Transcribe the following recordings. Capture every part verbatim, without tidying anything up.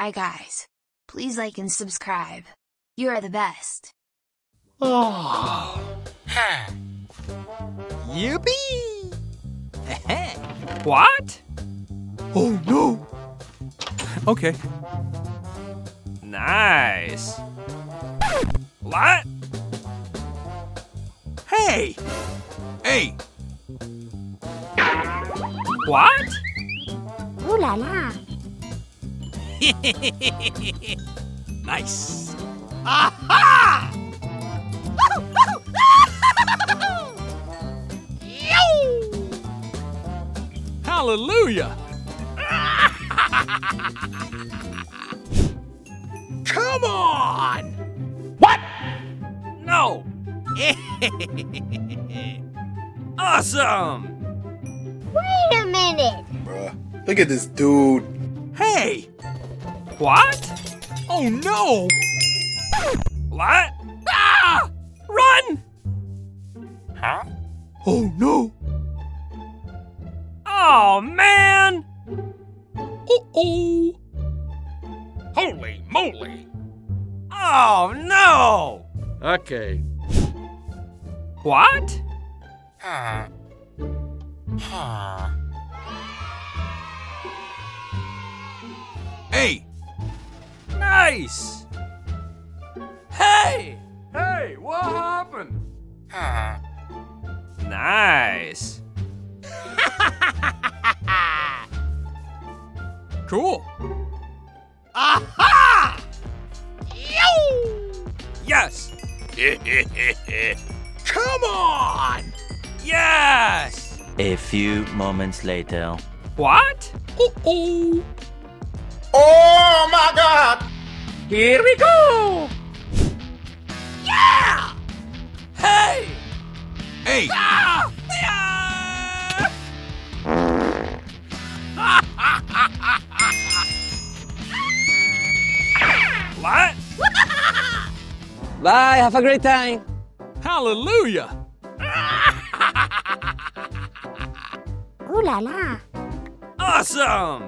Hi guys. Please like and subscribe. You are the best. Oh. Ha. Yippee! What? Oh no! Okay. Nice. What? Hey! Hey! What? Ooh la la! Nice. Aha! Hallelujah! Come on! What? No! Awesome! Wait a minute! Bruh, look at this dude! Hey! What? Oh no! What? Ah! Run! Huh? Oh no! Oh man! Uh-oh! Holy moly! Oh no! Okay. What? Huh. Huh. Hey! Nice! Hey! Hey, what happened? Huh. Nice! Cool! Aha! Yo! Yes! Come on! Yes! A few moments later. What? Uh-oh! Oh my God! Here we go! Yeah! Hey! Hey! Ah! What? Bye, have a great time. Hallelujah. Ooh la la. Awesome.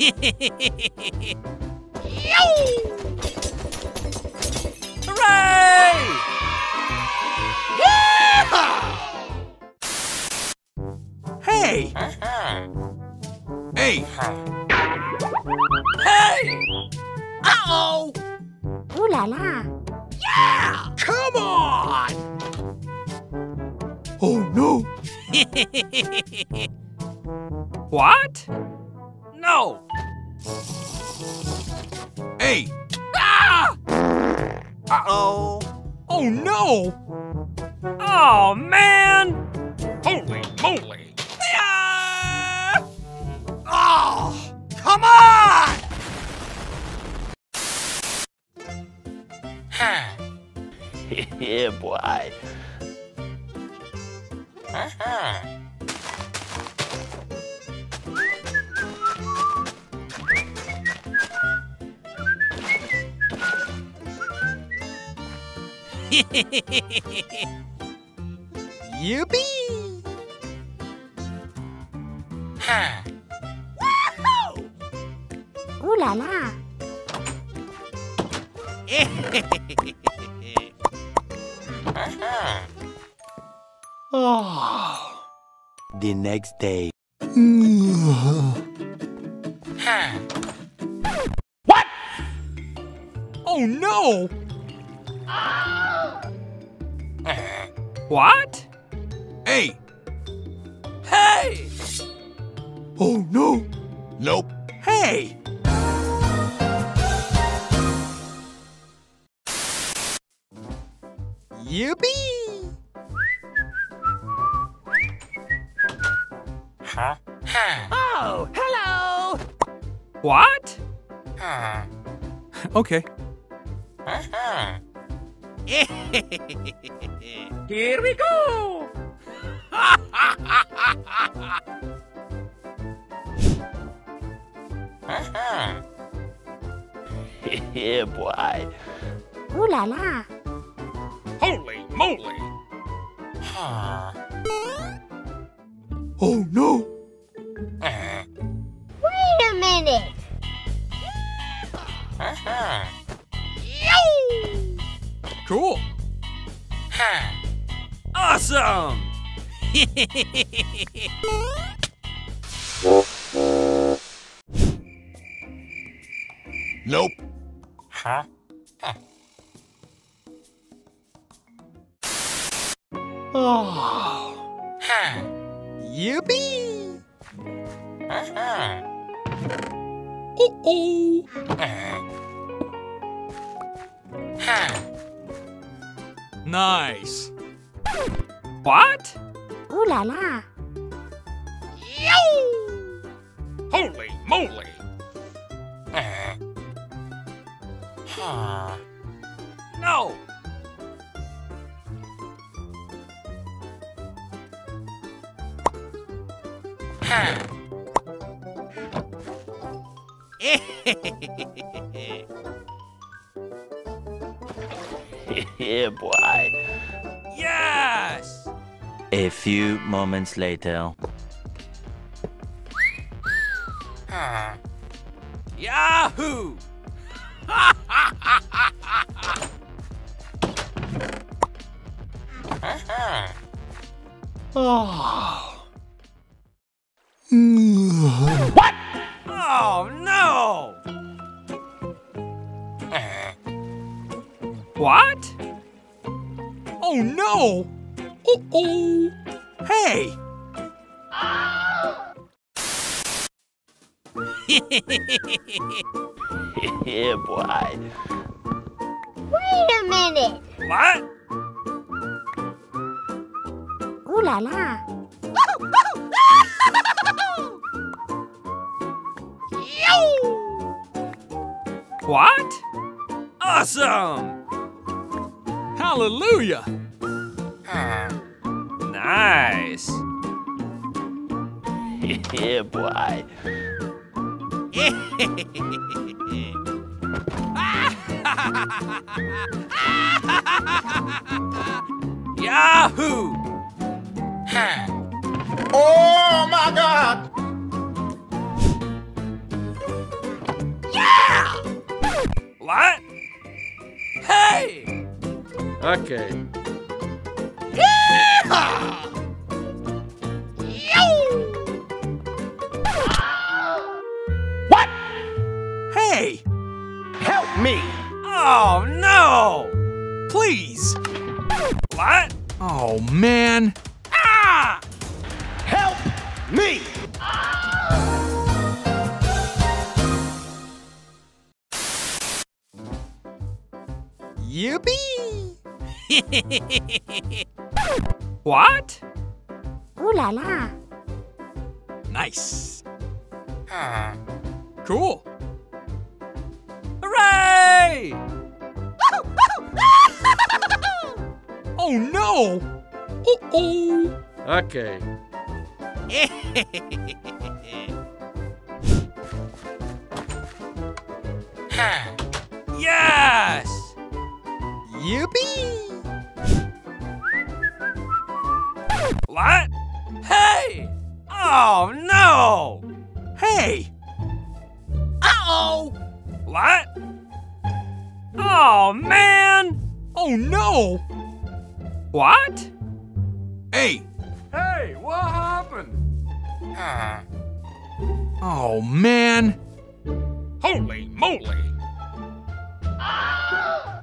Hooray! Hey. Uh-huh. Hey. Hey. Uh-oh! Ooh la la! Yeah! Come on! Oh no! What? No! Hey! Ah! Uh-oh! Oh no! Oh man! Holy moly! Yeah! Oh! Come on! Yeah, boy. Uh-huh. Yippee! Ha! Woohoo! Ooh la la! Oh. The next day. What? Oh no! What? Hey! Hey! Oh no! Nope. Hey! Yippee! Huh? Oh, hello! What? Huh. Okay. Uh-huh. Here we go! Uh-huh. Yeah, boy. Ooh la la! Holy moly! Huh. Oh no! Wait a minute! Uh-huh. Yo! Cool. Huh. Awesome! Nope. Huh? Huh. Oh. Huh. Yippee! Uh-huh. Uh-oh. Uh-huh. Huh. Nice. What? Ooh la la. Yo! Holy moly! Uh, huh. No! Huh. Yeah, boy. Yes! A few moments later. Huh. Yahoo! Oh. What? Oh no! What? Oh no! Uh-oh. Hey! Yeah, boy. Wait a minute. What? Ooh la la. Yo! What? Awesome! Hallelujah! Huh. Nice. Yeah, boy. Yahoo! Huh. Oh my God! Yeah! What? Hey! Okay. Yeah! Help me! Oh no! Please! What? Oh man! Ah! Help me! Ah! Yippee! What? Ooh la la! Nice! Huh. Cool! Hooray! Oh no! Uh-oh. Okay. Huh. Yes! Yippee! What? Hey! Oh no! Hey! Uh-oh! What? Oh man! Oh no! What? Hey! Hey, what happened? Uh. Oh man! Holy moly! Ah!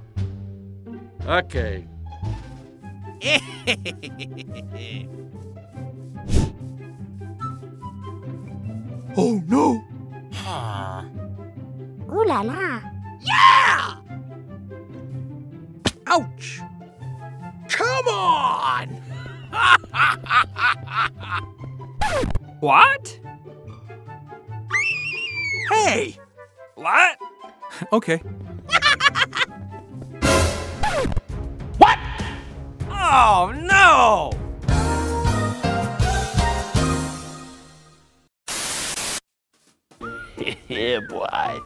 Okay. Oh no! Huh. Ooh la la! Yeah! Ouch! Come on! What? Hey! What? Okay. What? Oh no! Yeah, boy.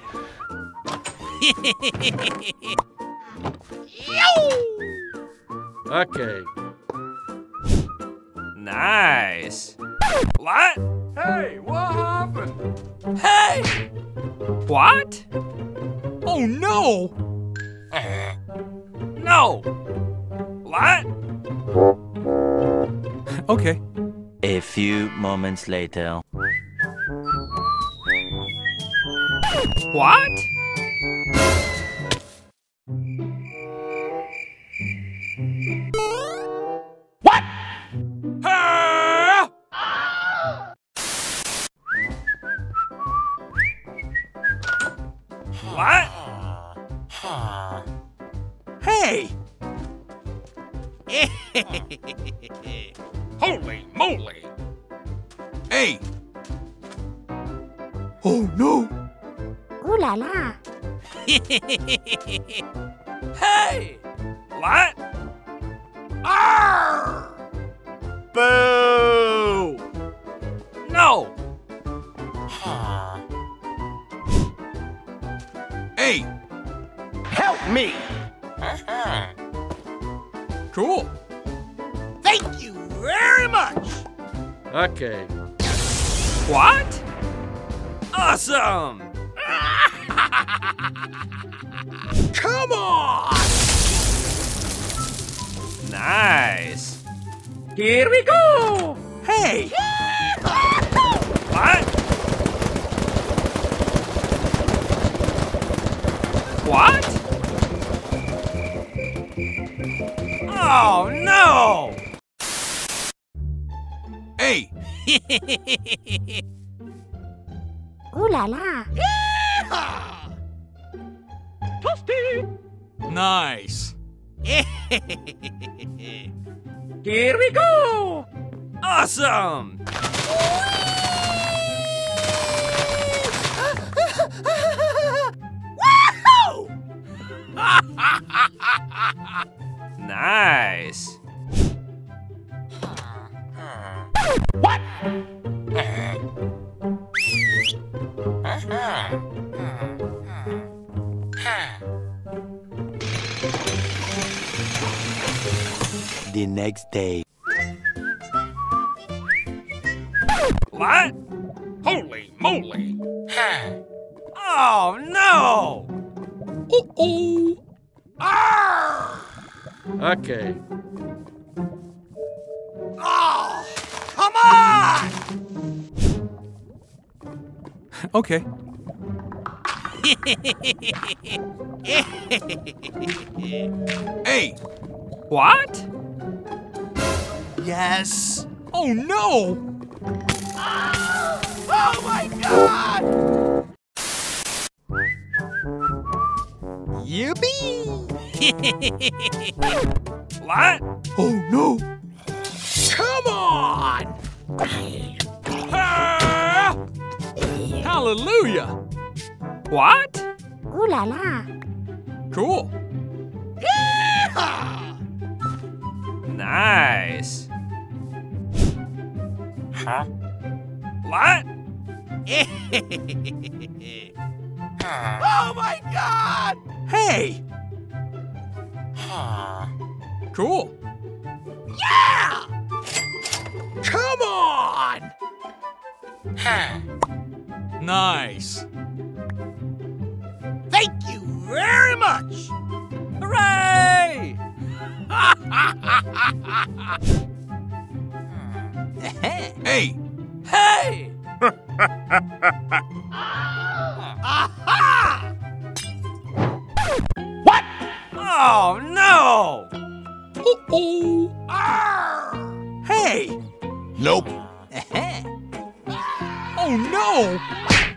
Okay. Nice. What? Hey, what happened? Hey! What? Oh no! Uh, no! What? Okay. A few moments later. What? What? Ah! What? Hey! Holy moly! Hey! Oh no! Ooh la la! Hey! What? Arr! Boo! No! Hey! Help me! Uh-huh. Cool! Thank you very much! Okay. What? Awesome! Come on! Nice! Here we go! Hey! What? What? Oh no! Hey! Ooh la la! Yeehaw! Toasty! Nice! Here we go! Awesome! Woohoo! Nice! What? The next day. What? Holy moly! Oh no! Uh-oh! Arr! Okay. Oh! Come on! Okay. Hey! What? Yes! Oh no! Ah! Oh my god! Yippee! What? Oh no! Come on! Ah! Hallelujah! What? Ooh la la! Cool! Yeehaw! Nice! Huh? What? Oh my god! Hey! Cool! Yeah! Come on! Nice! Thank you very much! Hooray! Hey! Hey! Aha! What? Oh no! Uh-oh! Arr! Hey! Nope! Oh no!